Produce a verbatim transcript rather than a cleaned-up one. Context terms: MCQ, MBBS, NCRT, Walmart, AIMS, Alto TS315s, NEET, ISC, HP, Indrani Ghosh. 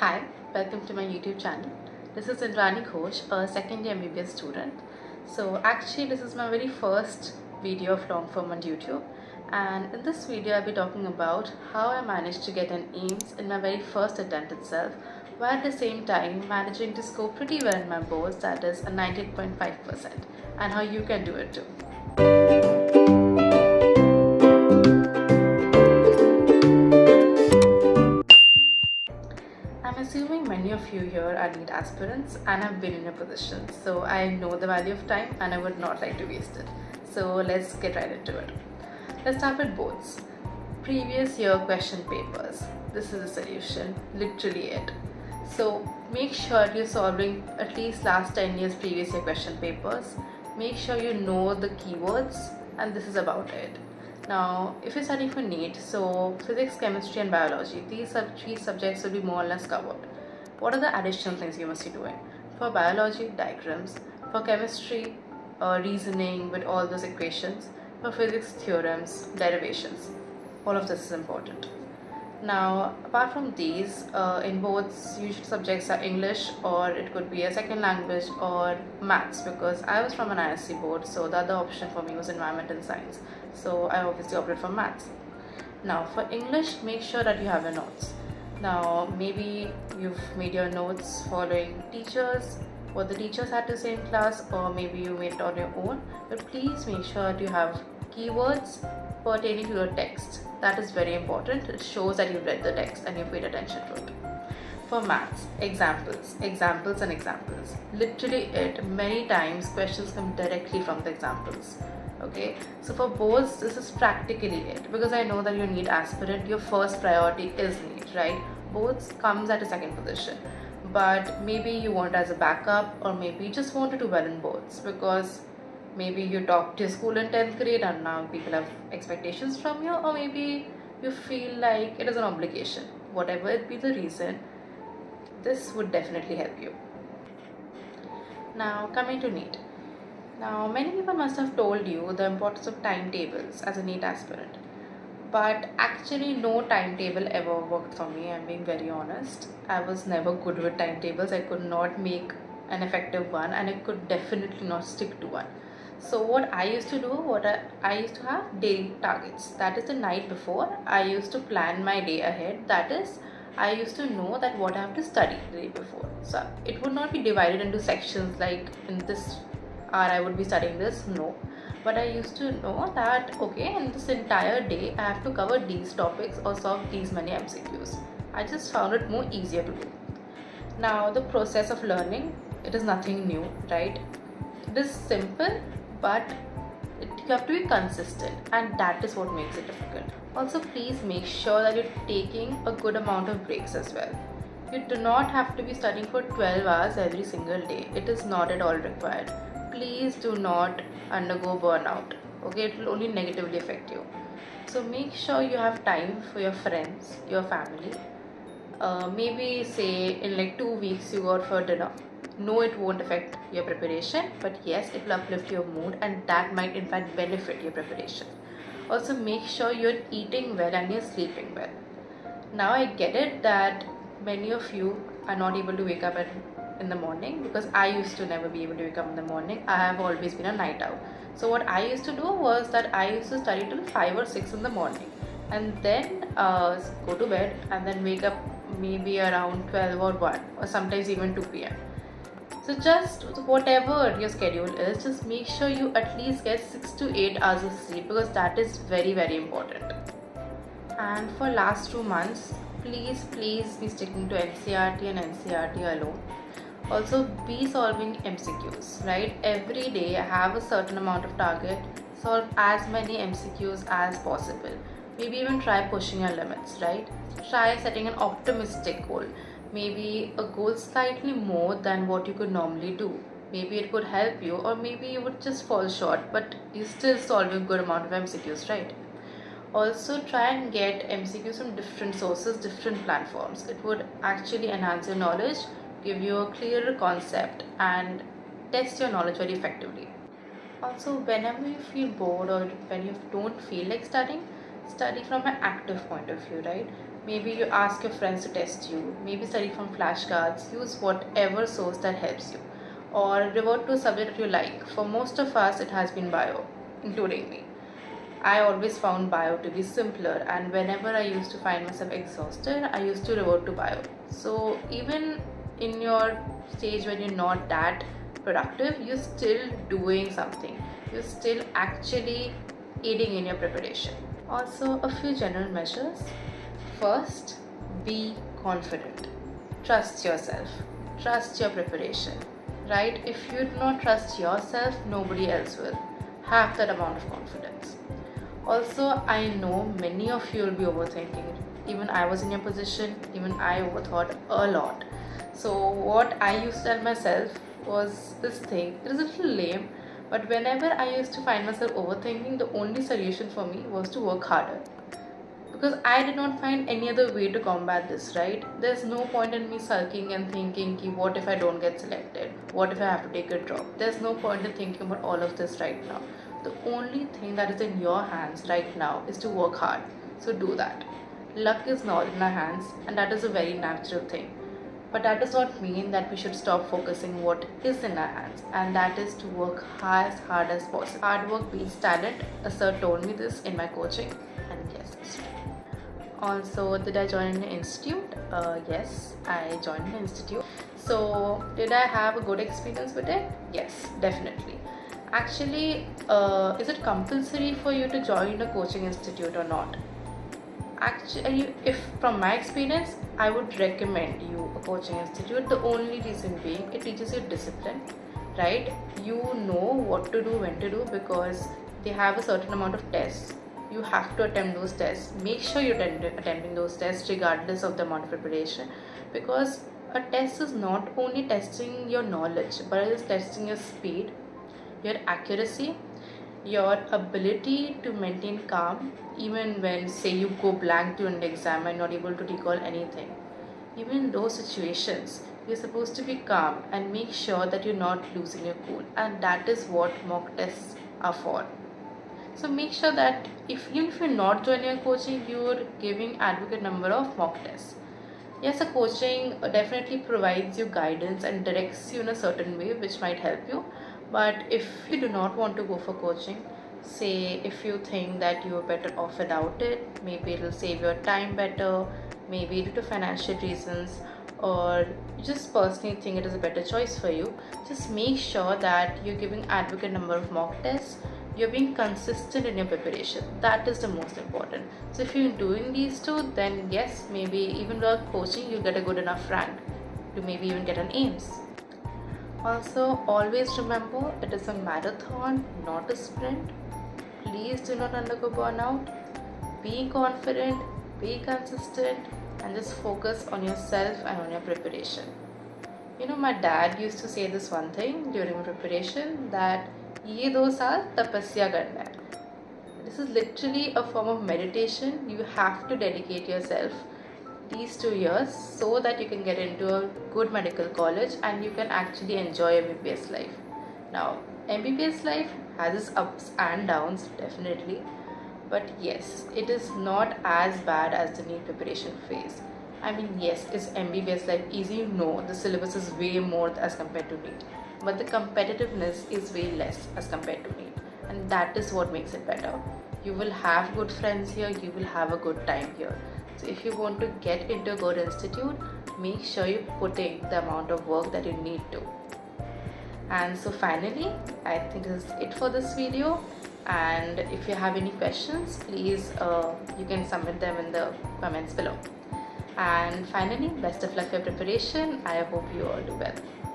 Hi, welcome to my YouTube channel. This is Indrani Ghosh, a second year M B B S student. So actually this is my very first video of long form on YouTube, and in this video I'll be talking about how I managed to get an A I M S in my very first attempt itself, while at the same time managing to score pretty well in my boards, that is a ninety-eight point five percent, and how you can do it too. Assuming many of you here are NEET aspirants and have been in a position, so I know the value of time and I would not like to waste it. So let's get right into it. Let's start with boards. Previous year question papers. This is the solution, literally it. So make sure you're solving at least last ten years previous year question papers. Make sure you know the keywords, and this is about it. Now, if you're studying for NEET, so physics, chemistry and biology, these three subjects will be more or less covered. What are the additional things you must be doing? For biology, diagrams. For chemistry, uh, reasoning with all those equations. For physics, theorems, derivations. All of this is important. Now, apart from these, uh, in boards, usual subjects are English, or it could be a second language, or maths, because I was from an I S C board, so the other option for me was environment and science. So I obviously opted for maths. Now, for English, make sure that you have your notes. Now, maybe you've made your notes following teachers, what the teachers had to say in class, or maybe you made it on your own, but please make sure that you have keywords pertaining to your text. That is very important. It shows that you've read the text and you've paid attention to it. For maths, examples, examples and examples. Literally it, many times questions come directly from the examples. Okay, so for boards, this is practically it, because I know that you need aspirant, your first priority is NEET, right? Boards comes at a second position, but maybe you want it as a backup, or maybe you just want to do well in boards because maybe you talked to your school in tenth grade and now people have expectations from you, or maybe you feel like it is an obligation. Whatever it be the reason, this would definitely help you. Now coming to NEET. Now many people must have told you the importance of timetables as a NEET aspirant, but actually no timetable ever worked for me, I'm being very honest. I was never good with timetables, I could not make an effective one, and I could definitely not stick to one. So what I used to do, what I, I used to have daily targets. That is the night before, I used to plan my day ahead. That is, I used to know that what I have to study the day before. So it would not be divided into sections like in this hour I would be studying this, no. But I used to know that, okay, in this entire day I have to cover these topics or solve these many M C Qs. I just found it more easier to do. Now the process of learning, it is nothing new, right? It is simple, but it, you have to be consistent, and that is what makes it difficult. Also, please make sure that you're taking a good amount of breaks as well. You do not have to be studying for twelve hours every single day. It is not at all required. Please do not undergo burnout. Okay, it will only negatively affect you. So make sure you have time for your friends, your family. Uh, maybe say in like two weeks you go out for dinner. No, it won't affect your preparation, but yes, it will uplift your mood, and that might in fact benefit your preparation. Also, make sure you're eating well and you're sleeping well. Now, I get it that many of you are not able to wake up at, in the morning, because I used to never be able to wake up in the morning. I have always been a night owl. So what I used to do was that I used to study till five or six in the morning, and then uh, go to bed and then wake up maybe around twelve or one, or sometimes even two p m So just whatever your schedule is, just make sure you at least get six to eight hours of sleep, because that is very very important. And for last two months, please please be sticking to N C R T and N C R T alone. Also be solving M C Qs, right? Every day have a certain amount of target, solve as many M C Qs as possible. Maybe even try pushing your limits, right? Try setting an optimistic goal. Maybe a goal slightly more than what you could normally do. Maybe it could help you, or maybe you would just fall short, but you still solve a good amount of M C Qs, right? Also try and get M C Qs from different sources, different platforms. It would actually enhance your knowledge, give you a clearer concept, and test your knowledge very effectively. Also, whenever you feel bored or when you don't feel like studying, study from an active point of view, right? Maybe you ask your friends to test you, maybe study from flashcards, use whatever source that helps you, or revert to a subject that you like. For most of us, it has been bio, including me. I always found bio to be simpler, and whenever I used to find myself exhausted, I used to revert to bio. So even in your stage when you're not that productive, you're still doing something. You're still actually aiding in your preparation. Also, a few general measures. First, be confident. Trust yourself. Trust your preparation, right? If you do not trust yourself, nobody else will. Have that amount of confidence. Also, I know many of you will be overthinking it. Even I was in your position. Even I overthought a lot. So what I used to tell myself was this thing. It is a little lame, but whenever I used to find myself overthinking, the only solution for me was to work harder. Because I did not find any other way to combat this, right? There's no point in me sulking and thinking, what if I don't get selected? What if I have to take a drop? There's no point in thinking about all of this right now. The only thing that is in your hands right now is to work hard. So do that. Luck is not in our hands, and that is a very natural thing. But that does not mean that we should stop focusing on what is in our hands, and that is to work as hard as possible. Hard work beats talent. A sir told me this in my coaching, and yes, it's true. Also, did I join an institute? Uh, yes, I joined an institute. So, did I have a good experience with it? Yes, definitely. Actually, uh, is it compulsory for you to join a coaching institute or not? Actually, if from my experience, I would recommend you a coaching institute. The only reason being, it teaches you discipline, right? You know what to do, when to do, because they have a certain amount of tests. You have to attempt those tests. Make sure you're attempting those tests regardless of the amount of preparation, because a test is not only testing your knowledge, but it is testing your speed, your accuracy, your ability to maintain calm, even when, say, you go blank during the exam and not able to recall anything. Even in those situations, you're supposed to be calm and make sure that you're not losing your cool. And that is what mock tests are for. So make sure that if even if you're not joining a coaching, you're giving adequate number of mock tests. Yes, a coaching definitely provides you guidance and directs you in a certain way which might help you. But if you do not want to go for coaching, say if you think that you're better off without it, maybe it'll save your time better, maybe due to financial reasons, or you just personally think it is a better choice for you, just make sure that you're giving adequate number of mock tests. You're being consistent in your preparation. That is the most important. So if you're doing these two, then yes, maybe even while coaching, you'll get a good enough rank to maybe even get an A I M S. Also, always remember, it is a marathon, not a sprint. Please do not undergo burnout. Be confident, be consistent, and just focus on yourself and on your preparation. You know, my dad used to say this one thing during my preparation, that ये दो साल तपस्या करना है. This is literally a form of meditation. You have to dedicate yourself these two years so that you can get into a good medical college and you can actually enjoy M B B S life. Now, M B B S life has its ups and downs, definitely. But yes, it is not as bad as the NEET preparation phase. I mean, yes, is M B B S life easy? No, the syllabus is way more as compared to NEET. But the competitiveness is way less as compared to NEET, and that is what makes it better. You will have good friends here, you will have a good time here. So if you want to get into a good institute, make sure you put in the amount of work that you need to. And so finally, I think this is it for this video, and if you have any questions, please uh, you can submit them in the comments below. And finally, best of luck for your preparation. I hope you all do well.